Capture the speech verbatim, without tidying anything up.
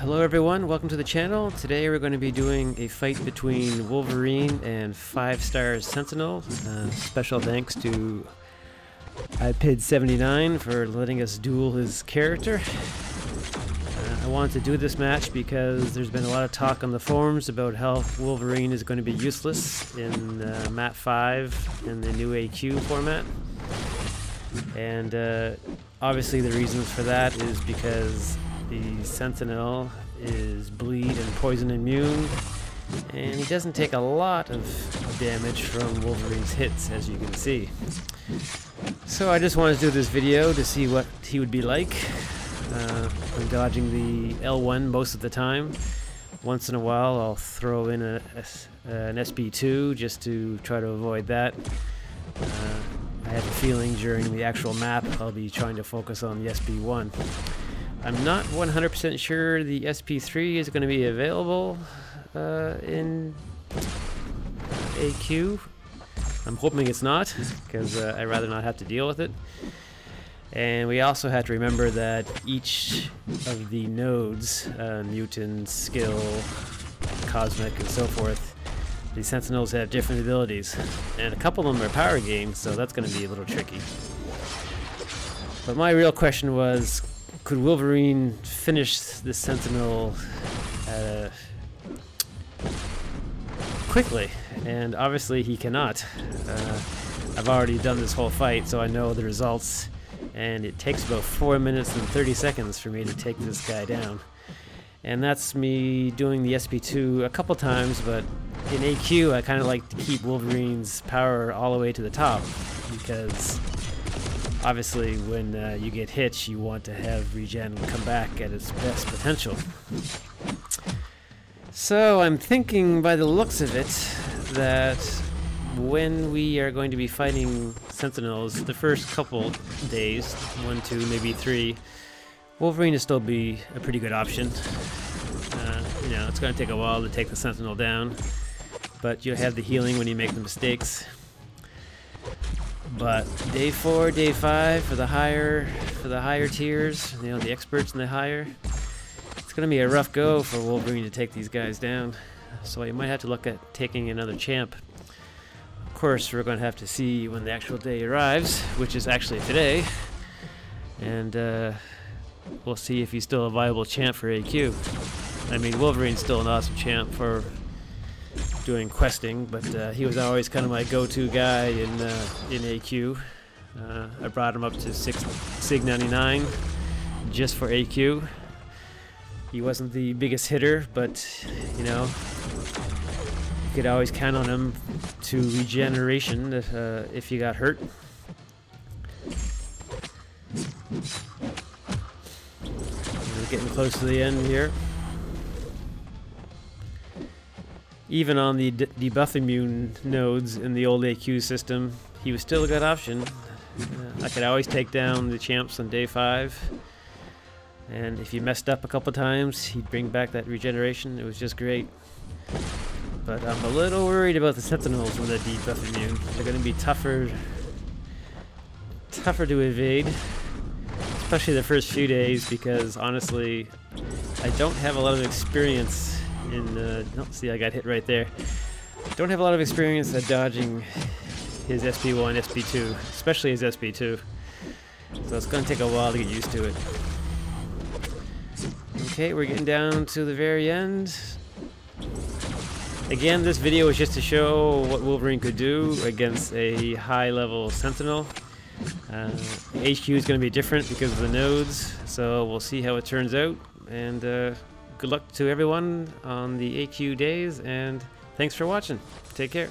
Hello everyone, welcome to the channel. Today we're going to be doing a fight between Wolverine and five star Sentinel. Uh, special thanks to i pid seventy-nine for letting us duel his character. Uh, I wanted to do this match because there's been a lot of talk on the forums about how Wolverine is going to be useless in uh, map five in the new A Q format. And uh, obviously the reasons for that is because the Sentinel is bleed and poison immune, and he doesn't take a lot of damage from Wolverine's hits, as you can see. So I just wanted to do this video to see what he would be like. Uh, I'm dodging the L one most of the time. Once in a while I'll throw in a, a, an S B two just to try to avoid that. Uh, I have a feeling during the actual map I'll be trying to focus on the S B one. I'm not one hundred percent sure the S P three is going to be available uh, in A Q. I'm hoping it's not, because uh, I'd rather not have to deal with it. And we also have to remember that each of the nodes, uh, mutant, skill, cosmic, and so forth, the Sentinels have different abilities. And a couple of them are power games, so that's going to be a little tricky. But my real question was, could Wolverine finish the Sentinel uh, quickly? And obviously he cannot. Uh, I've already done this whole fight, so I know the results, and it takes about four minutes and thirty seconds for me to take this guy down. And that's me doing the S P two a couple times, but in A Q I kind of like to keep Wolverine's power all the way to the top, because obviously, when uh, you get hit, you want to have regen come back at its best potential. So I'm thinking, by the looks of it, that when we are going to be fighting Sentinels the first couple days, one, two, maybe three, Wolverine will still be a pretty good option. Uh, you know, it's going to take a while to take the Sentinel down, but you'll have the healing when you make the mistakes. But day four, day five for the higher, for the higher tiers, you know, the experts and the higher, it's gonna be a rough go for Wolverine to take these guys down. So you might have to look at taking another champ. Of course, we're gonna have to see when the actual day arrives, which is actually today, and uh, we'll see if he's still a viable champ for A Q. I mean, Wolverine's still an awesome champ for doing questing, but uh, he was always kind of my go-to guy in uh, in A Q. Uh, I brought him up to sig ninety-nine just for A Q. He wasn't the biggest hitter, but you know, you could always count on him to regeneration if, uh, if you got hurt. We're getting close to the end here. Even on the de debuff immune nodes in the old A Q system, he was still a good option. Uh, I could always take down the champs on day five, and if you messed up a couple times, he'd bring back that regeneration. It was just great. But I'm a little worried about the Sentinels with the debuff immune. They're going to be tougher, tougher to evade, especially the first few days, because honestly, I don't have a lot of experience in uh, no, see, I got hit right there. Don't have a lot of experience at dodging his S P one, S P two, especially his S P two. So it's going to take a while to get used to it. Okay, we're getting down to the very end. Again, this video is just to show what Wolverine could do against a high-level Sentinel. Uh, H Q is going to be different because of the nodes, so we'll see how it turns out. And uh, good luck to everyone on the A Q days, and thanks for watching. Take care.